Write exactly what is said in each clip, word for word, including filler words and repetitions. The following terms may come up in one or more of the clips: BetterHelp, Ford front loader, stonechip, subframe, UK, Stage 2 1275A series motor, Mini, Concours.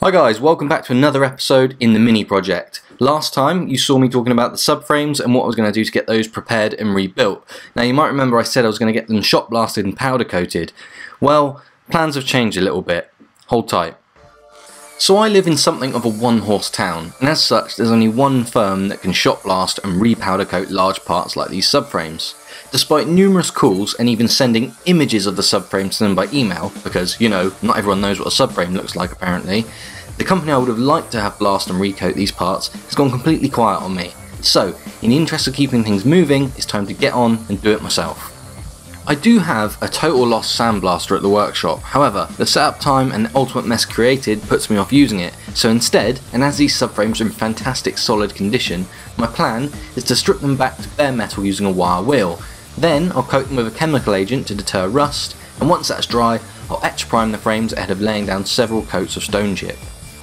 Hi guys, welcome back to another episode in the Mini project. Last time you saw me talking about the subframes and what I was going to do to get those prepared and rebuilt. Now you might remember I said I was going to get them shot blasted and powder coated. Well, plans have changed a little bit. Hold tight. So I live in something of a one horse town, and as such there's only one firm that can shot blast and repowder coat large parts like these subframes. Despite numerous calls and even sending images of the subframes to them by email, because, you know, not everyone knows what a subframe looks like apparently, the company I would have liked to have blast and recoat these parts has gone completely quiet on me. So, in the interest of keeping things moving, it's time to get on and do it myself. I do have a total loss sandblaster at the workshop, however, the setup time and the ultimate mess created puts me off using it, so instead, and as these subframes are in fantastic solid condition, my plan is to strip them back to bare metal using a wire wheel. Then I'll coat them with a chemical agent to deter rust, and once that's dry, I'll etch prime the frames ahead of laying down several coats of stone chip.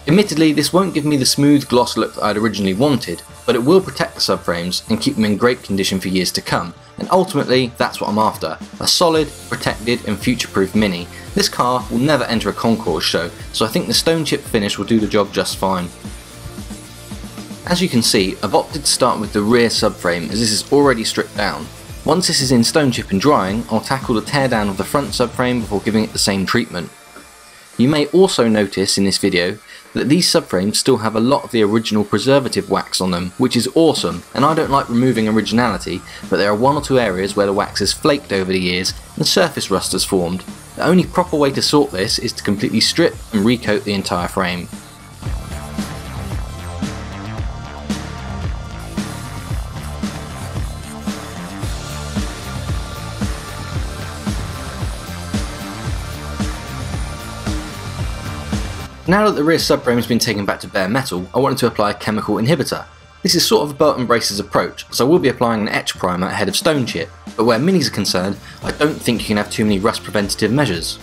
Admittedly, this won't give me the smooth gloss look that I'd originally wanted, but it will protect the subframes and keep them in great condition for years to come, and ultimately that's what I'm after, a solid, protected and future-proof Mini. This car will never enter a concours show, so I think the stone chip finish will do the job just fine. As you can see, I've opted to start with the rear subframe as this is already stripped down. Once this is in stone chip and drying, I'll tackle the teardown of the front subframe before giving it the same treatment. You may also notice in this video that these subframes still have a lot of the original preservative wax on them, which is awesome, and I don't like removing originality, but there are one or two areas where the wax has flaked over the years and surface rust has formed. The only proper way to sort this is to completely strip and recoat the entire frame. Now that the rear subframe has been taken back to bare metal, I wanted to apply a chemical inhibitor. This is sort of a belt and braces approach, so I will be applying an etch primer ahead of stone chip, but where Minis are concerned, I don't think you can have too many rust preventative measures.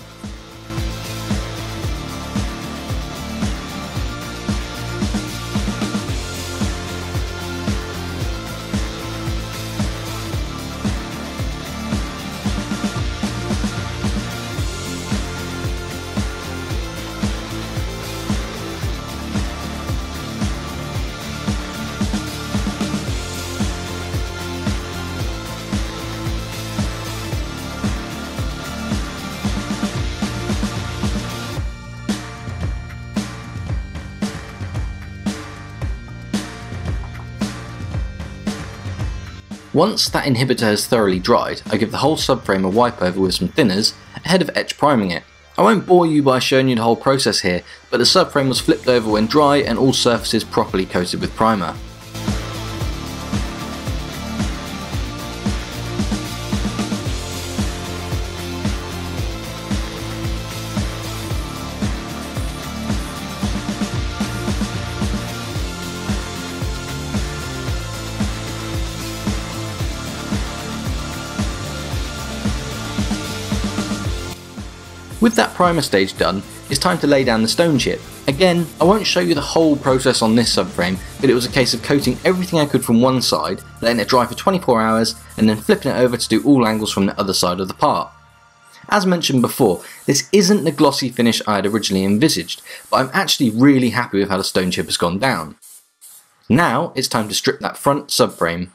Once that inhibitor has thoroughly dried, I give the whole subframe a wipe over with some thinners ahead of etch priming it. I won't bore you by showing you the whole process here, but the subframe was flipped over when dry and all surfaces properly coated with primer. With that primer stage done, it's time to lay down the stone chip. Again, I won't show you the whole process on this subframe, but it was a case of coating everything I could from one side, letting it dry for twenty-four hours, and then flipping it over to do all angles from the other side of the part. As mentioned before, this isn't the glossy finish I had originally envisaged, but I'm actually really happy with how the stone chip has gone down. Now it's time to strip that front subframe.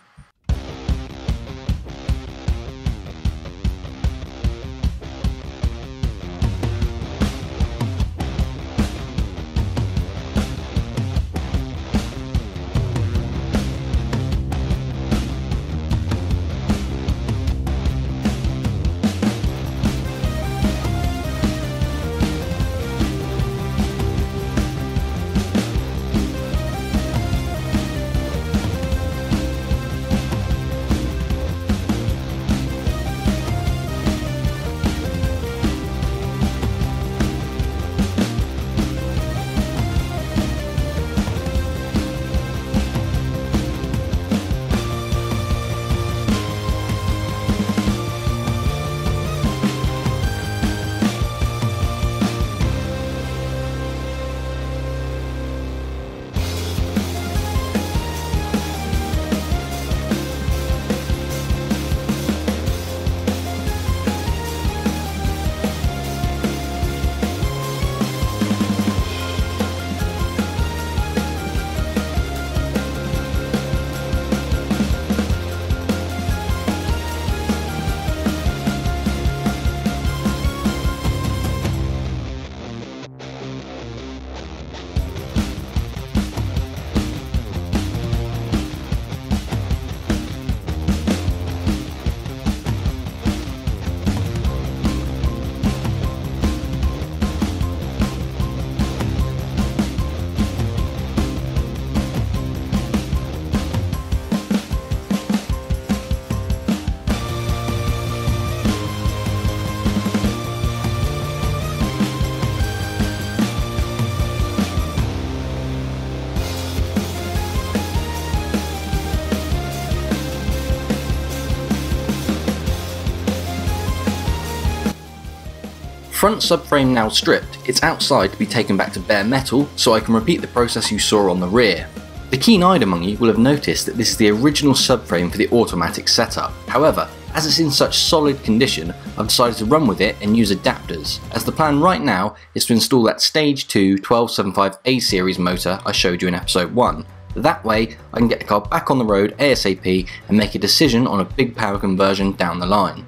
front subframe now stripped, it's outside to be taken back to bare metal so I can repeat the process you saw on the rear. The keen-eyed among you will have noticed that this is the original subframe for the automatic setup. However, as it's in such solid condition, I've decided to run with it and use adapters, as the plan right now is to install that Stage two twelve seventy-five A series motor I showed you in episode one. That way, I can get the car back on the road ASAP and make a decision on a big power conversion down the line.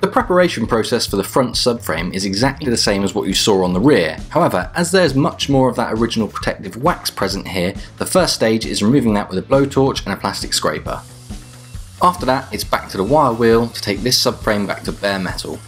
The preparation process for the front subframe is exactly the same as what you saw on the rear. However, as there's much more of that original protective wax present here, the first stage is removing that with a blowtorch and a plastic scraper. After that, it's back to the wire wheel to take this subframe back to bare metal.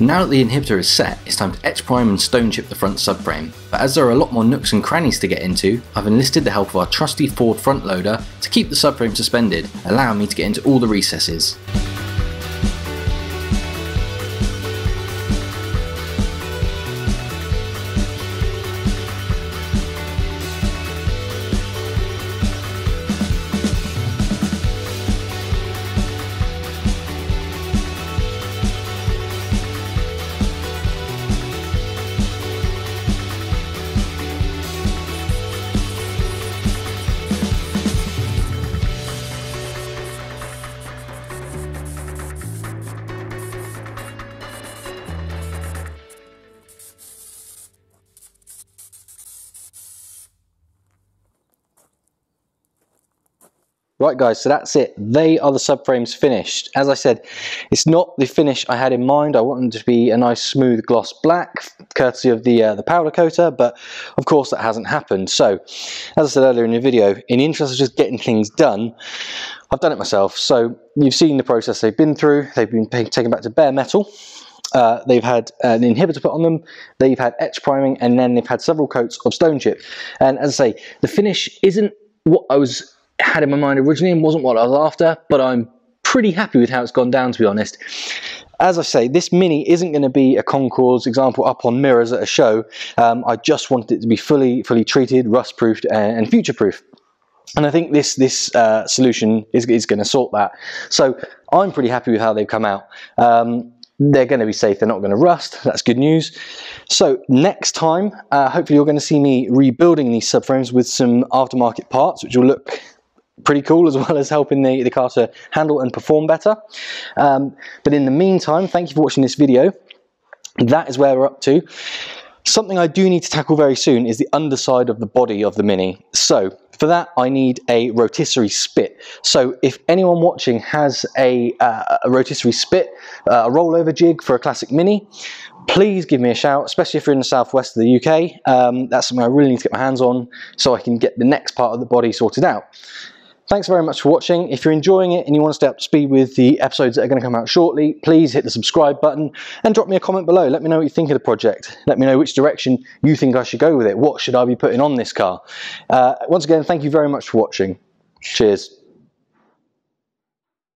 Now that the inhibitor is set, it's time to etch prime and stone chip the front subframe, but as there are a lot more nooks and crannies to get into, I've enlisted the help of our trusty Ford front loader to keep the subframe suspended, allowing me to get into all the recesses. Right guys, so that's it. They are the subframes finished. As I said, it's not the finish I had in mind. I want them to be a nice smooth gloss black, courtesy of the uh, the powder coater, but of course that hasn't happened. So, as I said earlier in the video, in the interest of just getting things done, I've done it myself. So, you've seen the process they've been through. They've been taken back to bare metal. Uh, they've had an inhibitor put on them, they've had etch priming, and then they've had several coats of stone chip. And as I say, the finish isn't what I was had in my mind originally and wasn't what I was after, but I'm pretty happy with how it's gone down, to be honest. As I say, this Mini isn't going to be a Concours example up on mirrors at a show. um, I just wanted it to be fully fully treated, rust proofed and, and future proof, and I think this this uh, solution is, is going to sort that. So I'm pretty happy with how they've come out. um, They're going to be safe, they're not going to rust, that's good news. So next time, uh, hopefully you're going to see me rebuilding these subframes with some aftermarket parts, which will look pretty cool, as well as helping the, the car to handle and perform better. Um, but in the meantime, thank you for watching this video. That is where we're up to. Something I do need to tackle very soon is the underside of the body of the Mini. So for that, I need a rotisserie spit. So if anyone watching has a, uh, a rotisserie spit, uh, a rollover jig for a classic Mini, please give me a shout, especially if you're in the southwest of the U K. Um, that's something I really need to get my hands on so I can get the next part of the body sorted out. Thanks very much for watching. If you're enjoying it and you want to stay up to speed with the episodes that are going to come out shortly, please hit the subscribe button and drop me a comment below. Let me know what you think of the project. Let me know which direction you think I should go with it. What should I be putting on this car? Uh, once again, thank you very much for watching. Cheers.